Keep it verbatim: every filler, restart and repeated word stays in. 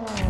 Wow.